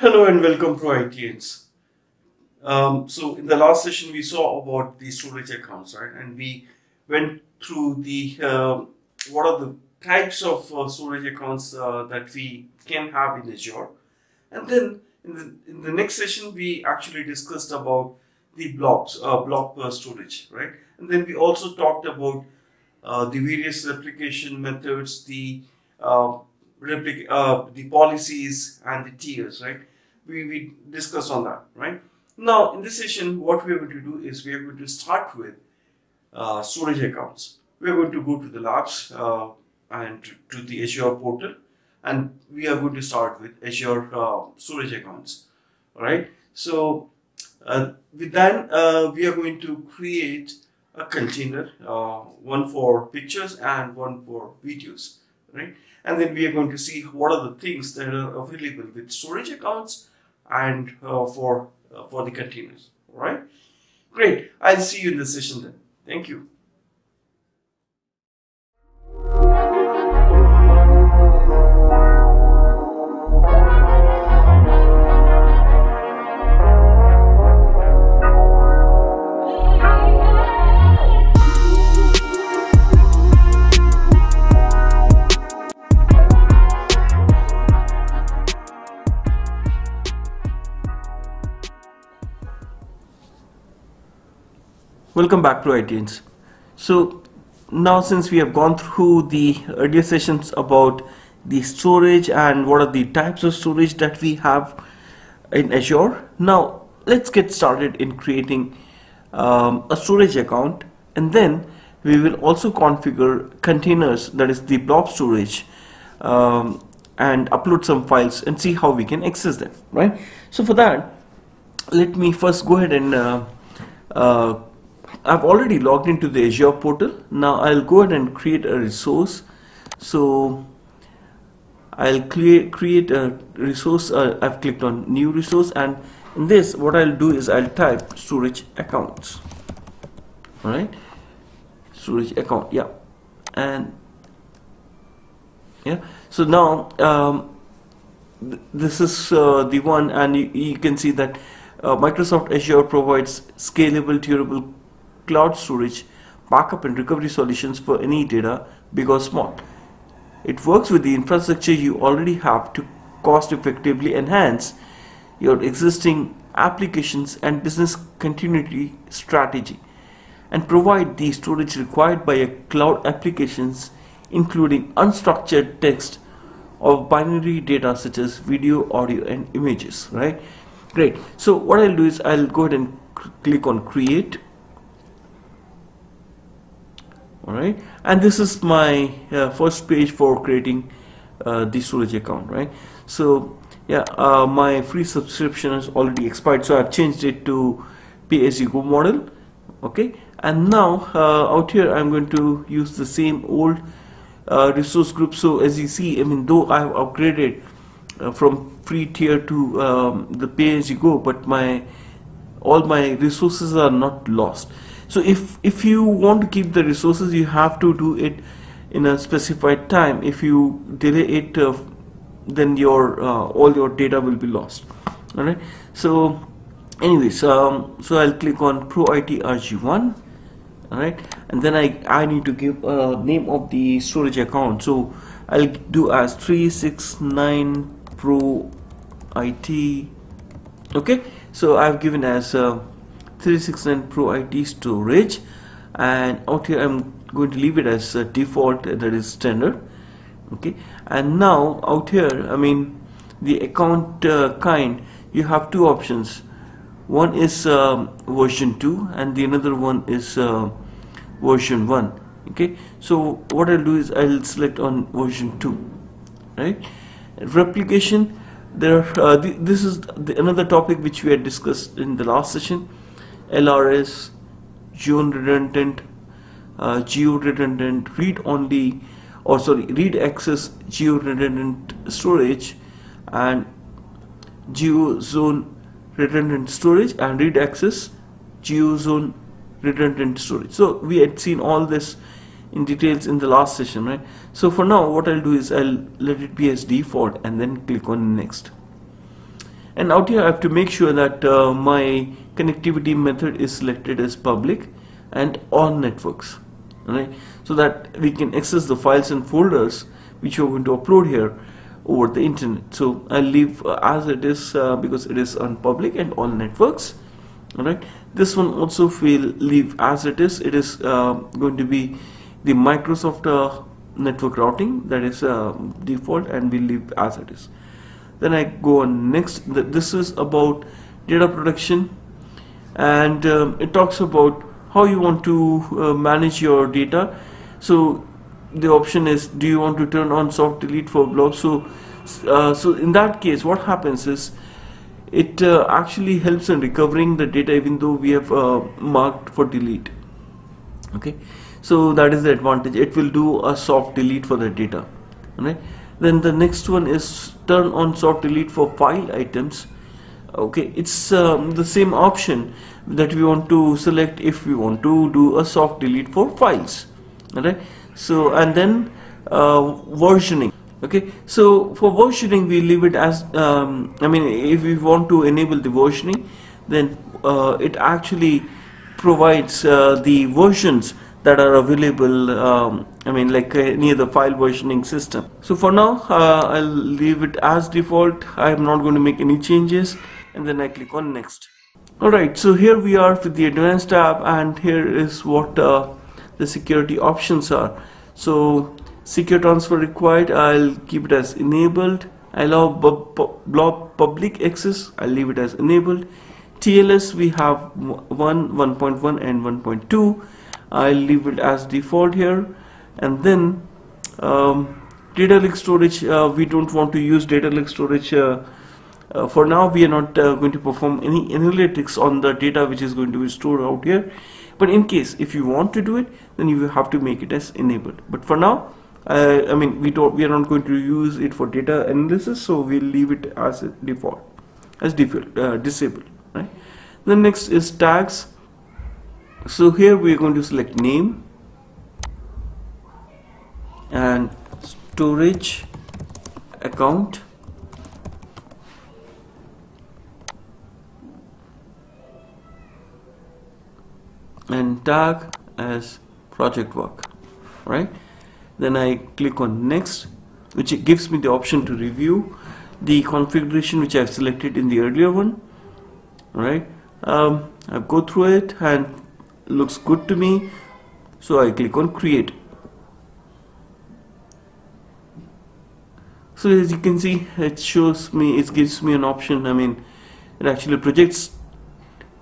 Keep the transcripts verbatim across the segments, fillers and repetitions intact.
Hello and welcome ProITians. Um, so in the last session we saw about the storage accounts, right? And we went through the uh, what are the types of uh, storage accounts uh, that we can have in Azure. And then in the, in the next session we actually discussed about the blobs, uh, blob uh, storage, right? And then we also talked about uh, the various replication methods, the uh, Replic uh, the policies and the tiers, right? We, we discuss on that, right? Now, in this session, what we are going to do is we are going to start with uh, storage accounts. We are going to go to the labs uh, and to the Azure portal, and we are going to start with Azure uh, storage accounts, right? So, uh, with that, uh, we are going to create a container, uh, one for pictures and one for videos. Right? And then we are going to see what are the things that are available with storage accounts and uh, for uh, for the containers. All right? Great. I'll see you in the session then. Thank you. Welcome back, ProITians. So now, since we have gone through the earlier sessions about the storage and what are the types of storage that we have in Azure, now let's get started in creating um, a storage account, and then we will also configure containers, that is the blob storage, um, and upload some files and see how we can access them, right? So for that, let me first go ahead and uh, uh, I've already logged into the Azure portal. Now I'll go ahead and create a resource. So I'll create create a resource. Uh, I've clicked on new resource, and in this, what I'll do is I'll type storage accounts. All right, storage account. Yeah, and yeah. So now um, th this is uh, the one, and you, you can see that uh, Microsoft Azure provides scalable, durable cloud storage, backup and recovery solutions for any data, big or small. It works with the infrastructure you already have to cost effectively enhance your existing applications and business continuity strategy, and provide the storage required by your cloud applications, including unstructured text or binary data such as video, audio and images, right? Great. So what I'll do is I'll go ahead and click on create. Alright, and this is my uh, first page for creating uh, the storage account, right? So yeah, uh, my free subscription has already expired, so I've changed it to pay-as-you-go model. Okay, and now uh, out here I'm going to use the same old uh, resource group. So as you see, I mean, though I've upgraded uh, from free tier to um, the pay-as-you-go, but my all my resources are not lost. So if, if you want to keep the resources, you have to do it in a specified time. If you delay it, uh, then your uh, all your data will be lost. All right. So anyways, um, so I'll click on ProIT R G one. All right. And then I, I need to give a name of the storage account. So I'll do as three six nine ProIT. Okay. So I've given as uh, three six nine ProIT storage, and out here I'm going to leave it as a default, that is standard. Okay, and now out here, I mean, the account uh, kind, you have two options. One is um, version two, and the another one is uh, version one. Okay, so what I'll do is I'll select on version two. Right, replication. There, uh, th this is the, another topic which we had discussed in the last session. L R S, geo-redundant, uh, geo-redundant, read-only, or sorry, read-access, geo-redundant storage, and geo-zone-redundant storage, and read-access, geo-zone-redundant storage. So we had seen all this in details in the last session, right? So for now, what I'll do is I'll let it be as default, and then click on next. And out here I have to make sure that uh, my connectivity method is selected as public and all networks, right? So that we can access the files and folders which you are going to upload here over the internet. So I'll leave uh, as it is uh, because it is on public and all networks. Alright, this one also we'll leave as it is. It is uh, going to be the Microsoft uh, network routing, that is uh, default, and we'll leave as it is. Then I go on next. This is about data protection, and um, it talks about how you want to uh, manage your data. So the option is, do you want to turn on soft delete for blobs? So uh, so in that case what happens is, it uh, actually helps in recovering the data even though we have uh, marked for delete. Okay, so that is the advantage. It will do a soft delete for the data. Alright, then the next one is turn on soft delete for file items. Okay, it's um, the same option that we want to select if we want to do a soft delete for files. Alright, so and then uh, versioning. Okay, so for versioning we leave it as um, I mean, if we want to enable the versioning, then uh, it actually provides uh, the versions that are available, um, I mean, like any other file versioning system. So for now uh, I'll leave it as default. I am not going to make any changes, and then I click on next. Alright, so here we are with the advanced tab, and here is what uh, the security options are. So secure transfer required, I'll keep it as enabled. I allow blob public access, I'll leave it as enabled. T L S we have one, one point one and one point two, I'll leave it as default here. And then um, data lake storage, uh, we don't want to use data lake storage uh, uh, for now. We are not uh, going to perform any analytics on the data which is going to be stored out here, but in case if you want to do it, then you have to make it as enabled. But for now Uh, I mean, we don't. We are not going to use it for data analysis, so we'll leave it as a default, as default uh, disabled. Right. Then next is tags. So here we are going to select name and storage account. And tag as project work. Right. Then I click on next, which gives me the option to review the configuration which I've selected in the earlier one. Alright, um, I go through it and looks good to me, so I click on create. So as you can see, it shows me, it gives me an option. I mean, it actually projects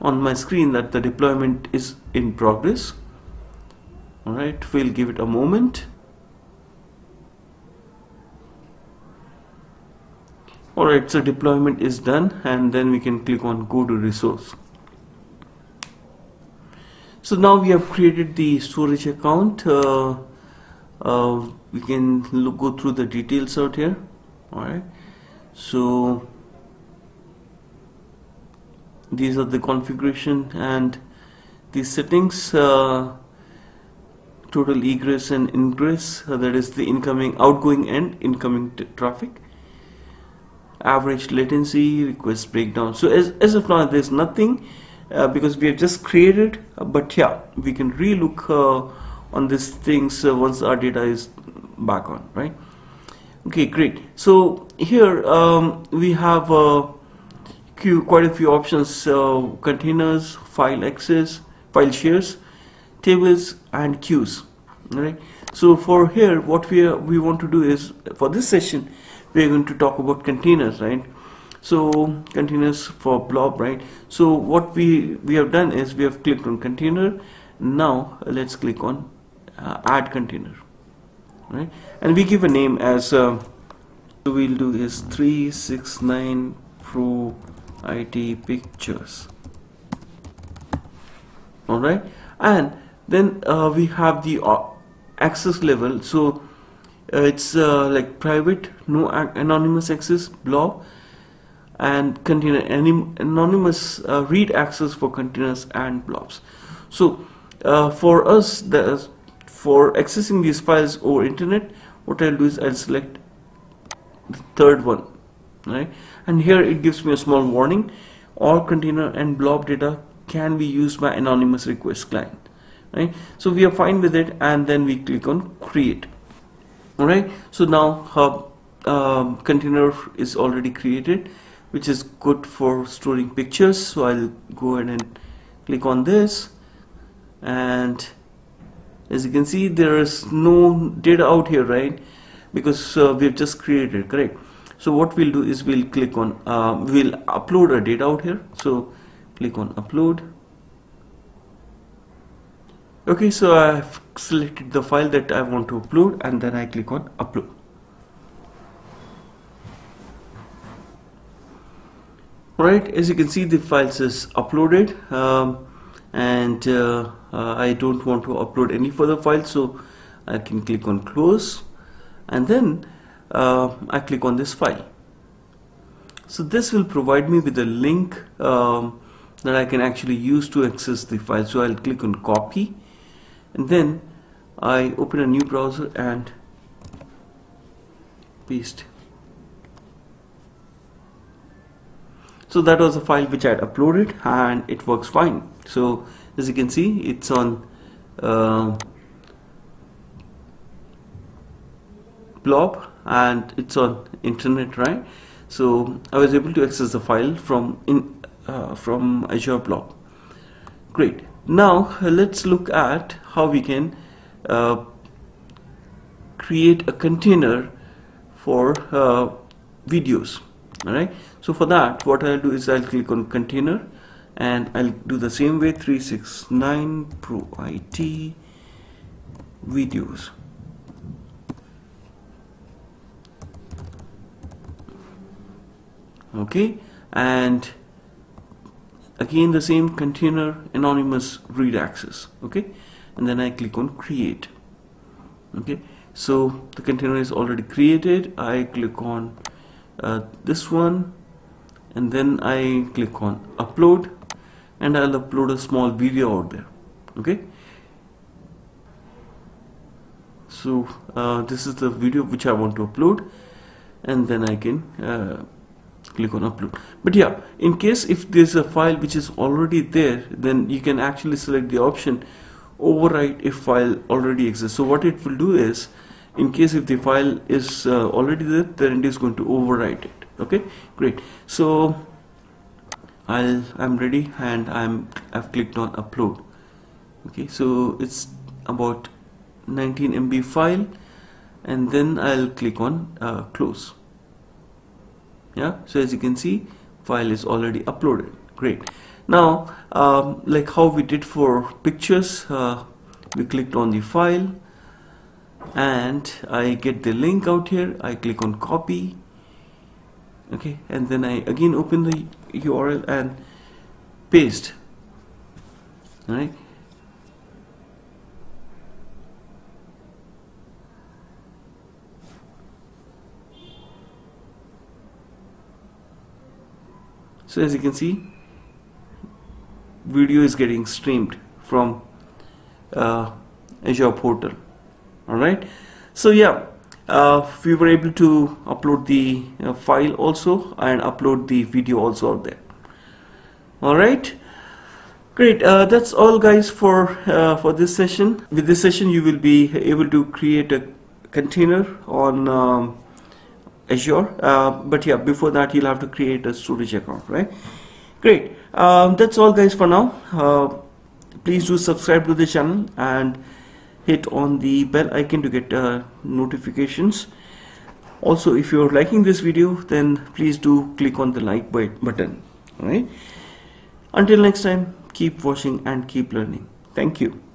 on my screen that the deployment is in progress. Alright, we'll give it a moment. Alright, so deployment is done, and then we can click on go to resource. So now we have created the storage account. Uh, uh, we can look, go through the details out here. Alright, so these are the configuration and the settings, uh, total egress and ingress, uh, that is the incoming, outgoing and incoming traffic, average latency, request breakdown. So as, as of now there's nothing uh, because we have just created, uh, but yeah, we can relook uh, on these things uh, once our data is back on, right? Okay, great. So here um, we have uh, quite a few options, uh, containers, file access, file shares, tables and queues. Right, so for here what we are, we want to do is, for this session we are going to talk about containers, right? So containers for blob, right? So what we we have done is we have clicked on container. Now let's click on uh, add container, right? And we give a name as uh, so we'll do is three six nine ProIT pictures. All right, and then uh, we have the access level. So uh, it's uh, like private, no anonymous access, blob, and container anonymous uh, read access for containers and blobs. So uh, for us, the, for accessing these files over internet, what I'll do is I'll select the third one, right? And here it gives me a small warning: all container and blob data can be used by anonymous request client, right? So we are fine with it, and then we click on create. All right, so now our uh, container is already created, which is good for storing pictures. So I'll go ahead and click on this, and as you can see, there is no data out here, right? Because uh, we've just created, correct? So what we'll do is we'll click on uh, we'll upload our data out here. So click on upload. Okay, so I've selected the file that I want to upload, and then I click on upload. Alright, as you can see, the files is uploaded, um, and uh, uh, I don't want to upload any further files, so I can click on close, and then uh, I click on this file. So this will provide me with a link um, that I can actually use to access the file. So I'll click on copy, and then I open a new browser and paste. So that was the file which I had uploaded, and it works fine. So as you can see, it's on uh, blob and it's on internet, right? So I was able to access the file from in uh, from Azure blob. Great. Now let's look at how we can uh, create a container for uh, videos. Alright, so for that, what I'll do is I'll click on container, and I'll do the same way: three sixty-nine ProIT videos. Okay, and again the same container, anonymous read access. Okay, and then I click on create. Okay, so the container is already created. I click on Uh, this one, and then I click on upload, and I'll upload a small video out there. Okay, so uh, this is the video which I want to upload, and then I can uh, click on upload. But yeah, in case if there's a file which is already there, then you can actually select the option overwrite if file already exists. So what it will do is, in case if the file is uh, already there, then it is going to overwrite it. Okay, great. So I'll I'm ready, and I'm I've clicked on upload. Okay, so it's about nineteen M B file, and then I'll click on uh, close. Yeah, so as you can see, file is already uploaded. Great. Now um, like how we did for pictures, uh, we clicked on the file, and I get the link out here. I click on copy. Okay, and then I again open the U R L and paste. All right, so as you can see, video is getting streamed from uh, Azure portal. Alright, so yeah, uh, we were able to upload the uh, file also, and upload the video also out there. Alright, great. Uh, that's all, guys, for uh, for this session. With this session, you will be able to create a container on um, Azure. Uh, but yeah, before that, you'll have to create a storage account, right? Great. Um, that's all, guys, for now. Uh, please do subscribe to the channel, and hit on the bell icon to get uh, notifications. Also, if you're liking this video, then please do click on the like button. All right, until next time, keep watching and keep learning. Thank you.